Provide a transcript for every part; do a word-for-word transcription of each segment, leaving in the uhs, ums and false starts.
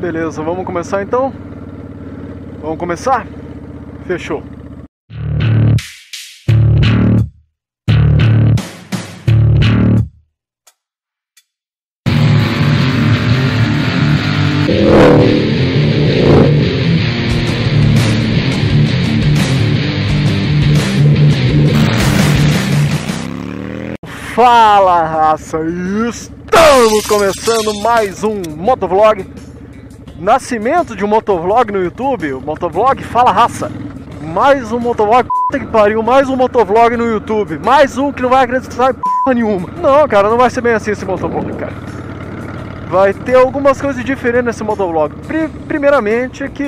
Beleza, vamos começar então? Vamos começar? Fechou! Fala raça, estamos começando mais um motovlog, nascimento de um motovlog no YouTube, o motovlog Fala Raça, mais um motovlog, puta que pariu, mais um motovlog no YouTube, mais um que não vai acreditar em porra nenhuma. Não cara, não vai ser bem assim esse motovlog, cara, vai ter algumas coisas diferentes nesse motovlog. Primeiramente é que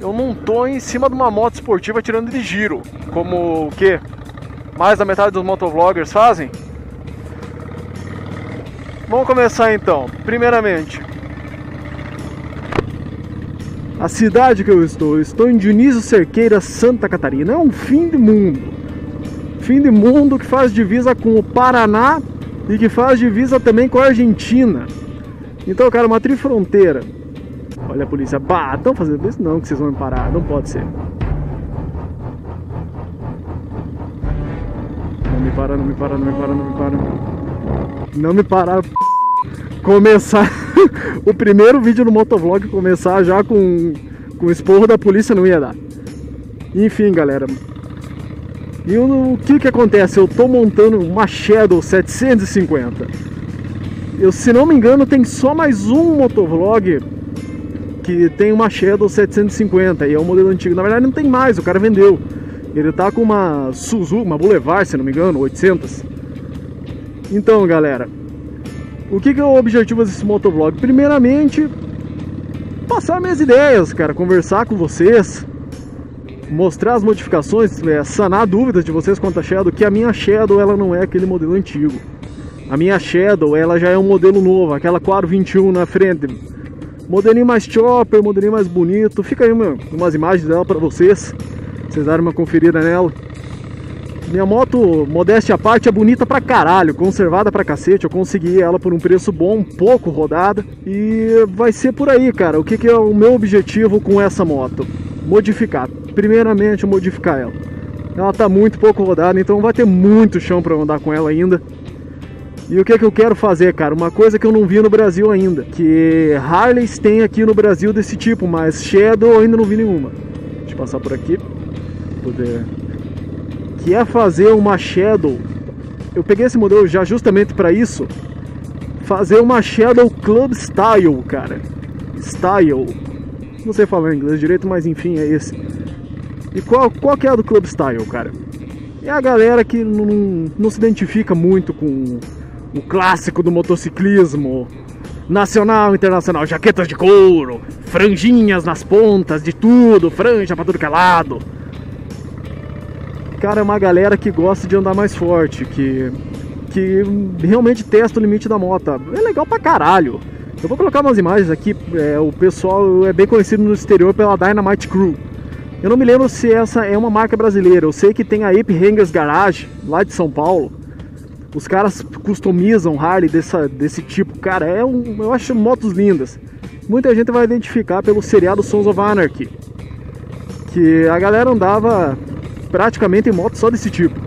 eu não tô em cima de uma moto esportiva tirando de giro, como o que? Mais da metade dos motovloggers fazem? Vamos começar então. Primeiramente, a cidade que eu estou, eu estou em Dionísio Cerqueira, Santa Catarina. É um fim de mundo. Fim de mundo que faz divisa com o Paraná e que faz divisa também com a Argentina. Então, cara, uma trifronteira. Olha a polícia. Bah, estão fazendo isso? Não, que vocês vão me parar. Não pode ser. Não me para, não me para, não me para, não me para. Não me parar. Começar o primeiro vídeo no motovlog, começar já com, com o esporro da polícia não ia dar. Enfim, galera. E o que que acontece? Eu tô montando uma Shadow setecentos e cinquenta. Eu, se não me engano, tem só mais um motovlog que tem uma Shadow setecentos e cinquenta. E é um modelo antigo. Na verdade não tem mais, o cara vendeu. Ele tá com uma Suzuki, uma Boulevard, se não me engano, oitocentos. Então, galera, o que que é o objetivo desse motovlog? Primeiramente, passar minhas ideias, cara, conversar com vocês, mostrar as modificações, é, sanar dúvidas de vocês quanto a Shadow, que a minha Shadow, ela não é aquele modelo antigo. A minha Shadow, ela já é um modelo novo, aquela quatro vinte e um na frente. Modelinho mais chopper, modelinho mais bonito. Fica aí uma, umas imagens dela pra vocês. Vocês darem uma conferida nela. Minha moto, modéstia à parte, é bonita pra caralho, conservada pra cacete. Eu consegui ela por um preço bom, um pouco rodada. E vai ser por aí, cara. O que que é o meu objetivo com essa moto? Modificar. Primeiramente, modificar ela. Ela tá muito pouco rodada, então vai ter muito chão pra andar com ela ainda. E o que que eu quero fazer, cara? Uma coisa que eu não vi no Brasil ainda. Que Harleys tem aqui no Brasil desse tipo, mas Shadow eu ainda não vi nenhuma. Deixa eu passar por aqui. Poder. Que é fazer uma Shadow. Eu peguei esse modelo já justamente para isso. Fazer uma Shadow Club Style, cara. Style. Não sei falar inglês direito, mas enfim, é esse. E qual, qual que é a do Club Style, cara? É a galera que não, não se identifica muito com o clássico do motociclismo nacional, internacional. Jaquetas de couro, franjinhas nas pontas, de tudo, franja para tudo que é lado. Cara, é uma galera que gosta de andar mais forte, que, que realmente testa o limite da moto. É legal pra caralho. Eu vou colocar umas imagens aqui. É, o pessoal é bem conhecido no exterior pela Dynamite Crew. Eu não me lembro se essa é uma marca brasileira. Eu sei que tem a Ape Hangers Garage, lá de São Paulo. Os caras customizam Harley dessa, desse tipo. Cara, é um, eu acho motos lindas. Muita gente vai identificar pelo seriado Sons of Anarchy. Que a galera andava... praticamente em moto só desse tipo.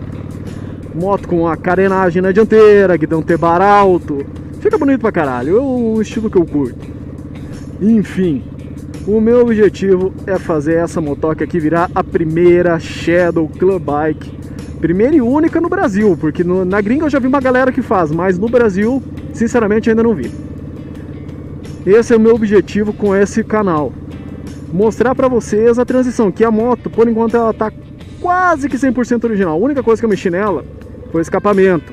Moto com a carenagem na dianteira, guidão T-Bar alto. Fica bonito pra caralho, é o estilo que eu curto. Enfim, o meu objetivo é fazer essa motoca aqui virar a primeira Shadow Club Bike. Primeira e única no Brasil, porque no, na gringa eu já vi uma galera que faz, mas no Brasil, sinceramente, ainda não vi. Esse é o meu objetivo com esse canal. Mostrar pra vocês a transição, que a moto, por enquanto, ela tá quase que cem por cento original. A única coisa que eu mexi nela foi o escapamento.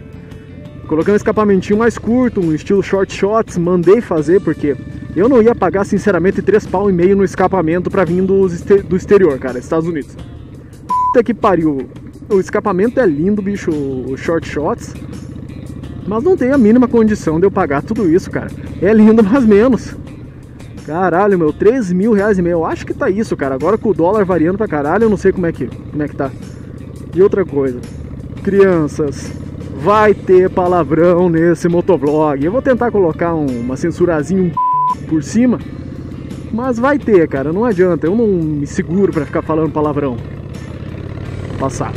Coloquei um escapamentinho mais curto, um estilo short shots, mandei fazer porque eu não ia pagar sinceramente três pau e meio no escapamento pra vir do, do exterior, cara, Estados Unidos. Puta que pariu. O escapamento é lindo, bicho, o short shots, mas não tem a mínima condição de eu pagar tudo isso, cara. É lindo, mas menos. Caralho, meu, três mil reais e meio, eu acho que tá isso, cara. Agora com o dólar variando pra caralho, eu não sei como é que, como é que tá. E outra coisa, crianças, vai ter palavrão nesse motovlog. Eu vou tentar colocar um, uma censurazinha, um p... por cima. Mas vai ter, cara, não adianta, eu não me seguro pra ficar falando palavrão. Passar.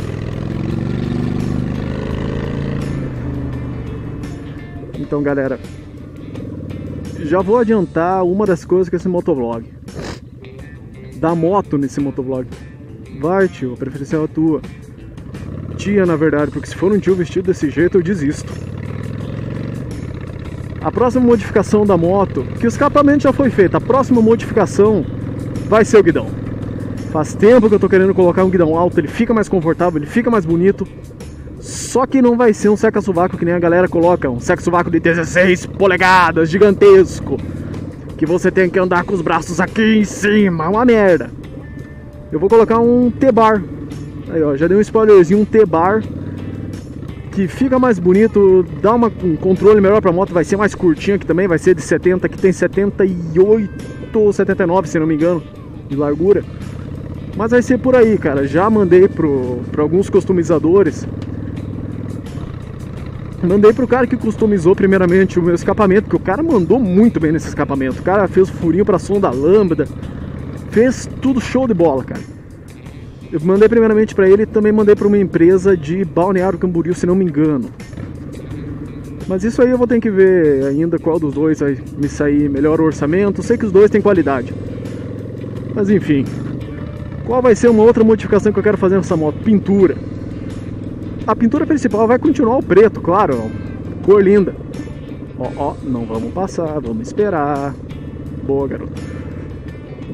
Então, galera, já vou adiantar uma das coisas com esse motovlog. Da moto nesse motovlog. Vai, tio, a preferência é a tua. Tia, na verdade, porque se for um tio vestido desse jeito, eu desisto. A próxima modificação da moto, que o escapamento já foi feito, a próxima modificação vai ser o guidão. Faz tempo que eu tô querendo colocar um guidão alto, ele fica mais confortável, ele fica mais bonito. Só que não vai ser um seca-sovaco que nem a galera coloca, um seca-sovaco de dezesseis polegadas, gigantesco, que você tem que andar com os braços aqui em cima, uma merda. Eu vou colocar um T-Bar, aí ó, já dei um spoilerzinho, um T-Bar. Que fica mais bonito, dá uma, um controle melhor para a moto, vai ser mais curtinha aqui também, vai ser de setenta, aqui tem setenta e oito ou setenta e nove, se não me engano, de largura. Mas vai ser por aí, cara, já mandei pro, pro alguns customizadores. Mandei pro cara que customizou primeiramente o meu escapamento, porque o cara mandou muito bem nesse escapamento. O cara fez furinho para som da lâmpada, fez tudo show de bola, cara. Eu mandei primeiramente para ele e também mandei para uma empresa de Balneário Camboriú, se não me engano. Mas isso aí eu vou ter que ver ainda qual dos dois vai me sair melhor o orçamento. Sei que os dois têm qualidade. Mas enfim. Qual vai ser uma outra modificação que eu quero fazer nessa moto? Pintura. A pintura principal vai continuar o preto, claro. Ó. Cor linda. Ó, ó, não vamos passar, vamos esperar. Boa, garoto.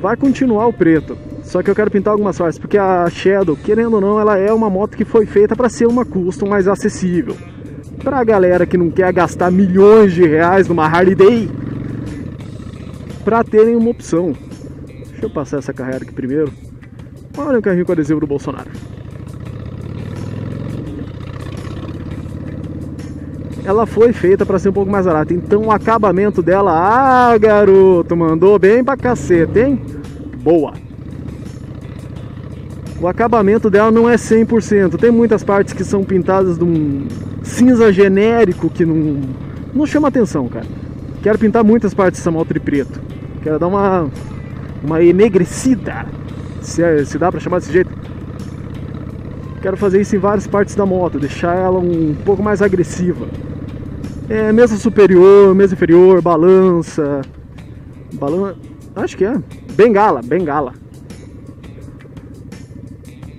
Vai continuar o preto. Só que eu quero pintar algumas partes, porque a Shadow, querendo ou não, ela é uma moto que foi feita para ser uma custom mais acessível. Pra galera que não quer gastar milhões de reais numa Harley Day, pra terem uma opção. Deixa eu passar essa carreira aqui primeiro. Olha o carrinho com adesivo do Bolsonaro. Ela foi feita para ser um pouco mais barata, então o acabamento dela... Ah, garoto, mandou bem pra cacete, hein? Boa! O acabamento dela não é cem por cento, tem muitas partes que são pintadas de um cinza genérico que não, não chama atenção, cara. Quero pintar muitas partes dessa moto de preto, quero dar uma, uma enegrecida, se, é, se dá pra chamar desse jeito. Quero fazer isso em várias partes da moto, deixar ela um pouco mais agressiva. É, mesa superior, mesa inferior, balança, balança, acho que é, bengala, bengala.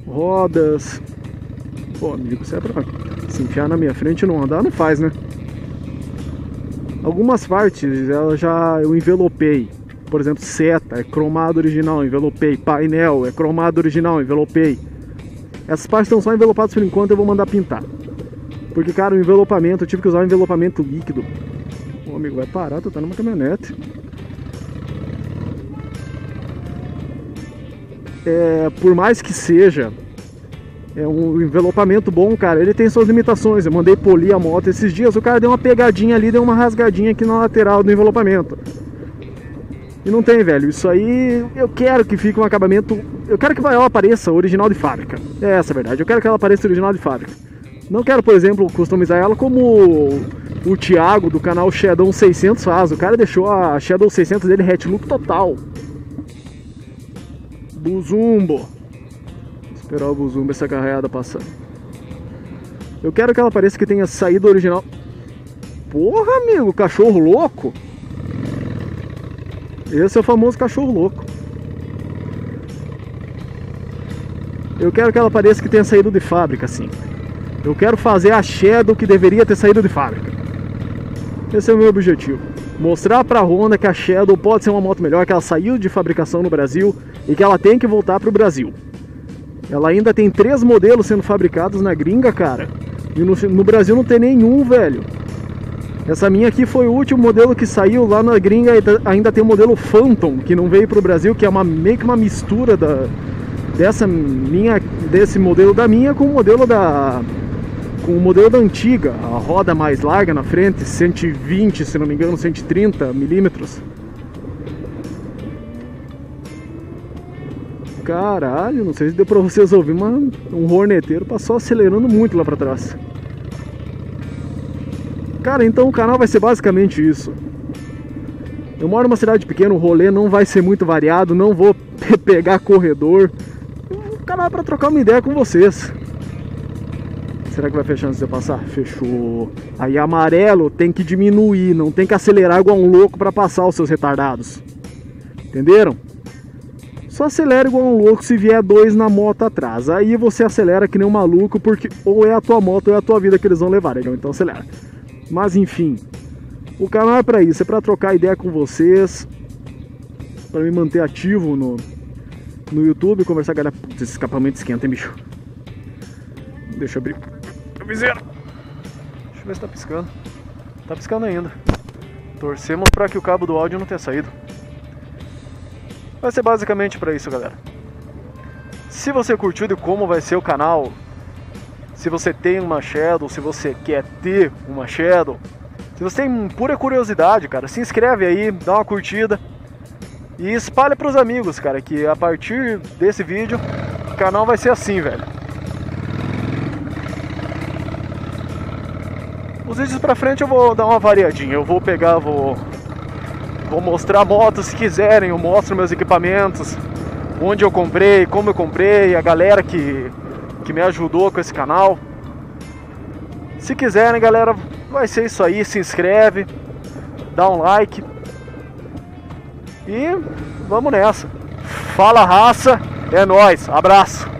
Rodas. Pô, amigo, você é pra se enfiar na minha frente e não andar, não faz, né? Algumas partes ela já eu envelopei. Por exemplo, seta é cromado original, envelopei. Painel é cromado original, envelopei. Essas partes estão só envelopadas por enquanto, eu vou mandar pintar. Porque, cara, o envelopamento, eu tive que usar um envelopamento líquido. Ô, amigo, vai parar, tu tá numa caminhonete. É, por mais que seja é um envelopamento bom, cara, ele tem suas limitações. Eu mandei polir a moto esses dias, o cara deu uma pegadinha ali, deu uma rasgadinha aqui na lateral do envelopamento. E não tem, velho, isso aí eu quero que fique um acabamento, eu quero que ela apareça original de fábrica. É essa a verdade, eu quero que ela apareça original de fábrica. Não quero, por exemplo, customizar ela como o Thiago do canal Shadow seiscentos faz. O cara deixou a Shadow seiscentos dele hatch look total. Buzumbo. Vou esperar o Buzumbo, essa carreada passar. Eu quero que ela pareça que tenha saído original. Porra, amigo, cachorro louco. Esse é o famoso cachorro louco. Eu quero que ela pareça que tenha saído de fábrica, sim. Eu quero fazer a Shadow que deveria ter saído de fábrica. Esse é o meu objetivo. Mostrar pra Honda que a Shadow pode ser uma moto melhor, que ela saiu de fabricação no Brasil e que ela tem que voltar pro Brasil. Ela ainda tem três modelos sendo fabricados na gringa, cara. E no, no Brasil não tem nenhum, velho. Essa minha aqui foi o último modelo que saiu lá na gringa. Ainda tem o modelo Phantom, que não veio pro Brasil, que é uma, meio que uma mistura da, dessa minha, desse modelo da minha com o modelo da... com o modelo da antiga, a roda mais larga na frente, cento e vinte, se não me engano, cento e trinta milímetros. Caralho, não sei se deu pra vocês ouvirem, mas um horneteiro passou acelerando muito lá pra trás. Cara, então o canal vai ser basicamente isso. Eu moro numa cidade pequena, o rolê não vai ser muito variado, não vou pegar corredor. O canal é pra trocar uma ideia com vocês. Será que vai fechando antes de eu passar? Fechou. Aí amarelo tem que diminuir, não tem que acelerar igual um louco para passar os seus retardados. Entenderam? Só acelera igual um louco se vier dois na moto atrás. Aí você acelera que nem um maluco, porque ou é a tua moto ou é a tua vida que eles vão levar, legal? Então acelera. Mas enfim, o canal é para isso, é para trocar ideia com vocês, para me manter ativo no, no YouTube, conversar com a galera. Putz, esse escapamento esquenta, hein, bicho? Deixa eu abrir. Viseira. Deixa eu ver se tá piscando. Tá piscando ainda. Torcemos para que o cabo do áudio não tenha saído. Vai ser basicamente para isso, galera. Se você curtiu de como vai ser o canal, se você tem uma Shadow, se você quer ter uma Shadow, se você tem pura curiosidade, cara, se inscreve aí, dá uma curtida e espalha pros amigos, cara, que a partir desse vídeo o canal vai ser assim, velho. Os vídeos pra frente eu vou dar uma variadinha, eu vou pegar, vou, vou mostrar motos se quiserem, eu mostro meus equipamentos, onde eu comprei, como eu comprei, a galera que, que me ajudou com esse canal. Se quiserem, galera, vai ser isso aí, se inscreve, dá um like e vamos nessa. Fala raça, é nóis, abraço!